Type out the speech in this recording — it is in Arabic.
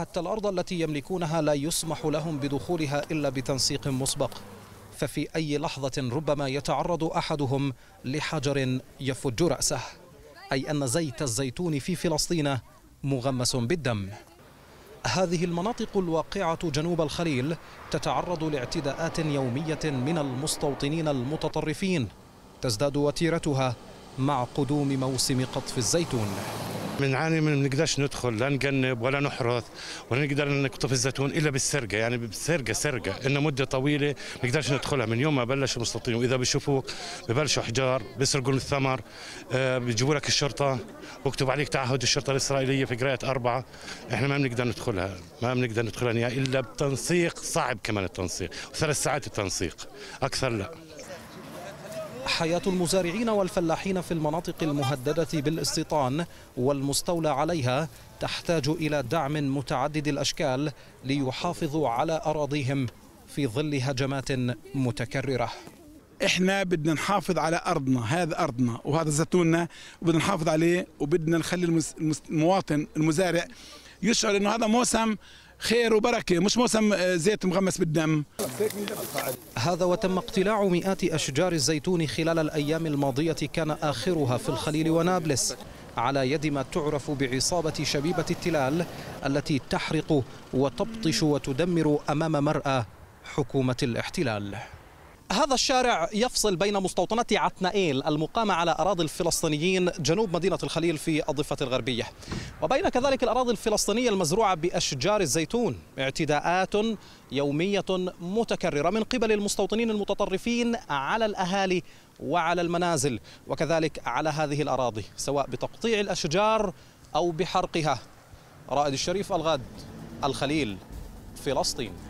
حتى الأرض التي يملكونها لا يسمح لهم بدخولها إلا بتنسيق مسبق، ففي أي لحظة ربما يتعرض أحدهم لحجر يفج رأسه، أي أن زيت الزيتون في فلسطين مغمس بالدم. هذه المناطق الواقعة جنوب الخليل تتعرض لاعتداءات يومية من المستوطنين المتطرفين، تزداد وتيرتها مع قدوم موسم قطف الزيتون. بنعاني ما بنقدرش ندخل، لا نجنب ولا نحرث ولا نقدر نقطف الزيتون الا بالسرقه، يعني بالسرقه سرقه، انه مده طويله ما نقدرش ندخلها من يوم ما بلشوا المستوطنين، واذا بشوفوك ببلشوا احجار، بيسرقوا الثمر، بيجيبوا لك الشرطه، بكتب عليك تعهد الشرطه الاسرائيليه في قراءه 4، احنا ما بنقدر ندخلها، الا بتنسيق صعب، كمان التنسيق، وثلاث ساعات التنسيق، اكثر لا. حياة المزارعين والفلاحين في المناطق المهددة بالاستيطان والمستولى عليها تحتاج إلى دعم متعدد الأشكال ليحافظوا على أراضيهم في ظل هجمات متكررة. إحنا بدنا نحافظ على أرضنا، هذا أرضنا وهذا زيتوننا، وبدنا نحافظ عليه، وبدنا نخلي المواطن المزارع يشعر أنه هذا موسم خير وبركة، مش موسم زيت مغمس بالدم. هذا وتم اقتلاع مئات أشجار الزيتون خلال الأيام الماضية، كان آخرها في الخليل ونابلس، على يد ما تعرف بعصابة شبيبة التلال التي تحرق وتبطش وتدمر أمام مرأى حكومة الاحتلال. هذا الشارع يفصل بين مستوطنة عتنائيل المقامة على أراضي الفلسطينيين جنوب مدينة الخليل في الضفة الغربية، وبين كذلك الأراضي الفلسطينية المزروعة بأشجار الزيتون. اعتداءات يومية متكررة من قبل المستوطنين المتطرفين على الأهالي وعلى المنازل، وكذلك على هذه الأراضي، سواء بتقطيع الأشجار أو بحرقها. رائد الشريف، الغد، الخليل، فلسطين.